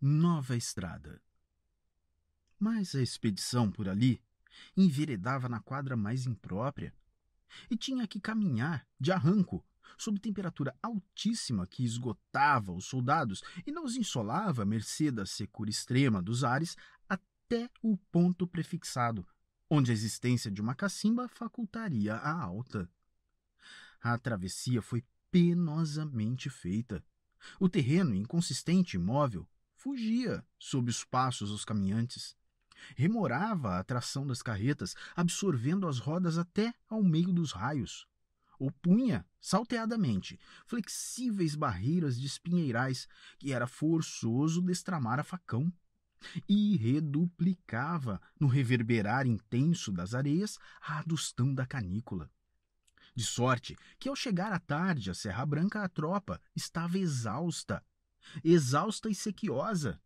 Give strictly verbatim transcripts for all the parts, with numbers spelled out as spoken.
nova estrada. Mas a expedição por ali enveredava na quadra mais imprópria e tinha que caminhar de arranco sob temperatura altíssima que esgotava os soldados e não os insolava à mercê da secura extrema dos ares até o ponto prefixado, onde a existência de uma cacimba facultaria a alta. A travessia foi penosamente feita. O terreno, inconsistente e imóvel, fugia sob os passos dos caminhantes. Remorava a tração das carretas, absorvendo as rodas até ao meio dos raios. Opunha, salteadamente, flexíveis barreiras de espinheirais que era forçoso destramar a facão, e reduplicava, no reverberar intenso das areias, a adustão da canícula. De sorte que, ao chegar à tarde à Serra Branca, a tropa estava exausta, exausta e sequiosa.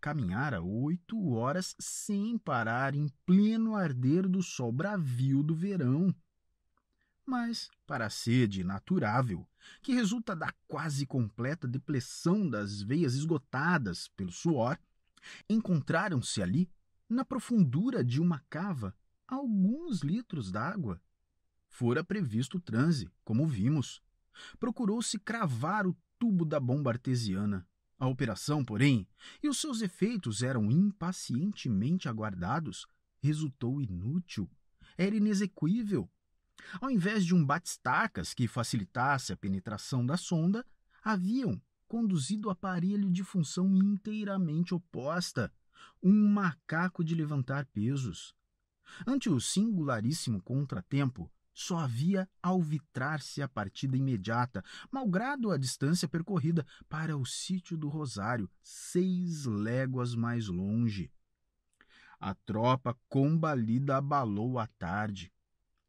Caminhara oito horas sem parar em pleno arder do sol bravio do verão. Mas, para a sede inaturável, que resulta da quase completa depressão das veias esgotadas pelo suor, encontraram-se ali, na profundura de uma cava, alguns litros d'água. Fora previsto o transe, como vimos. Procurou-se cravar o tubo da bomba artesiana. A operação, porém, e os seus efeitos eram impacientemente aguardados, resultou inútil. Era inexequível. Ao invés de um batistacas que facilitasse a penetração da sonda, haviam conduzido o aparelho de função inteiramente oposta, um macaco de levantar pesos. Ante o singularíssimo contratempo, só havia alvitrar-se a partida imediata, malgrado a distância percorrida, para o sítio do Rosário, seis léguas mais longe. A tropa combalida abalou a tarde.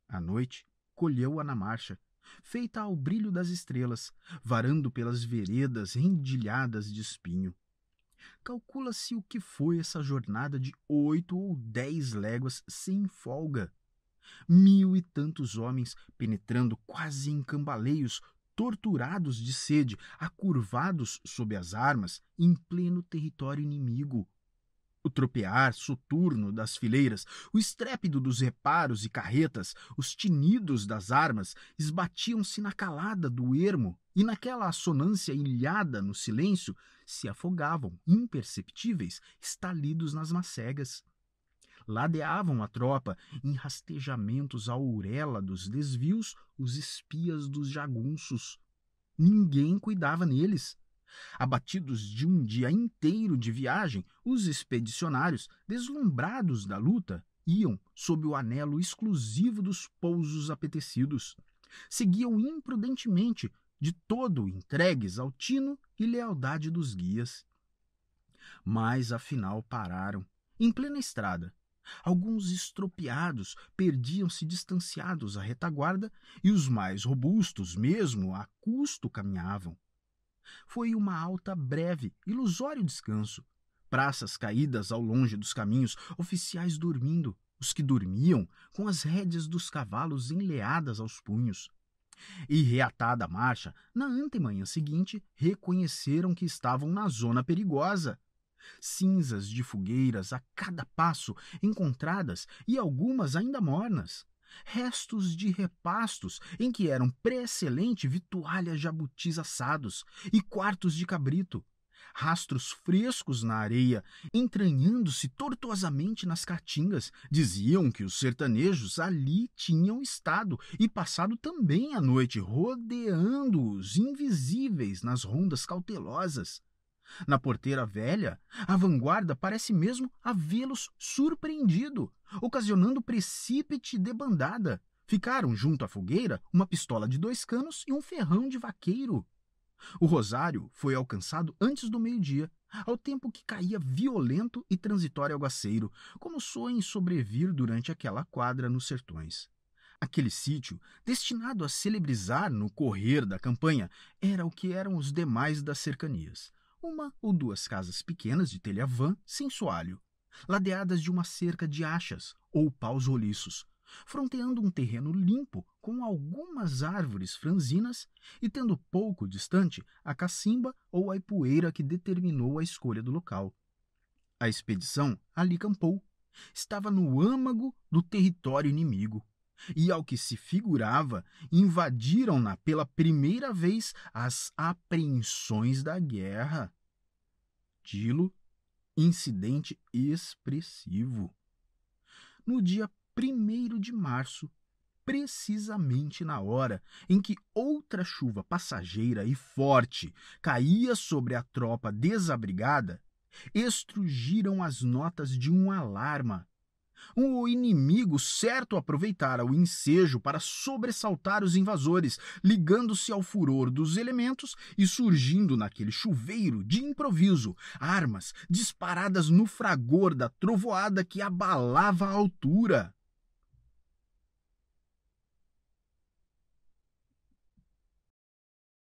À noite, colheu-a na marcha, feita ao brilho das estrelas, varando pelas veredas rendilhadas de espinho. Calcula-se o que foi essa jornada de oito ou dez léguas sem folga. Mil e tantos homens, penetrando quase em cambaleios, torturados de sede, acurvados sob as armas, em pleno território inimigo. O tropear soturno das fileiras, o estrépido dos reparos e carretas, os tinidos das armas, esbatiam-se na calada do ermo e naquela assonância ilhada no silêncio, se afogavam, imperceptíveis, estalidos nas macegas. Ladeavam a tropa em rastejamentos à ourela dos desvios os espias dos jagunços. Ninguém cuidava neles. Abatidos de um dia inteiro de viagem, os expedicionários, deslumbrados da luta, iam sob o anelo exclusivo dos pousos apetecidos. Seguiam imprudentemente, de todo entregues ao tino e lealdade dos guias. Mas afinal pararam, em plena estrada. Alguns estropiados perdiam-se distanciados à retaguarda e os mais robustos mesmo a custo caminhavam. Foi uma alta breve, ilusório descanso. Praças caídas ao longe dos caminhos, oficiais dormindo, os que dormiam com as rédeas dos cavalos enleadas aos punhos. E reatada a marcha, na antemanhã seguinte reconheceram que estavam na zona perigosa. Cinzas de fogueiras a cada passo encontradas e algumas ainda mornas, restos de repastos em que eram pré-excelente vitualhas jabutis assados e quartos de cabrito, rastros frescos na areia, entranhando-se tortuosamente nas caatingas, diziam que os sertanejos ali tinham estado e passado também a noite rodeando-os invisíveis nas rondas cautelosas. Na porteira velha, a vanguarda parece mesmo havê-los surpreendido, ocasionando precípite debandada. Ficaram junto à fogueira uma pistola de dois canos e um ferrão de vaqueiro. O Rosário foi alcançado antes do meio-dia, ao tempo que caía violento e transitório aguaceiro, como soem sobrevir durante aquela quadra nos sertões. Aquele sítio, destinado a celebrizar no correr da campanha, era o que eram os demais das cercanias. Uma ou duas casas pequenas de telha vã sem soalho, ladeadas de uma cerca de achas ou paus roliços, fronteando um terreno limpo com algumas árvores franzinas e tendo pouco distante a cacimba ou aipoeira que determinou a escolha do local. A expedição ali campou. Estava no âmago do território inimigo, e, ao que se figurava, invadiram-na pela primeira vez as apreensões da guerra. Tilo, incidente expressivo. No dia primeiro de março, precisamente na hora em que outra chuva passageira e forte caía sobre a tropa desabrigada, estrugiram as notas de um alarma. O inimigo certo aproveitara o ensejo para sobressaltar os invasores, ligando-se ao furor dos elementos e surgindo naquele chuveiro de improviso, armas disparadas no fragor da trovoada que abalava a altura.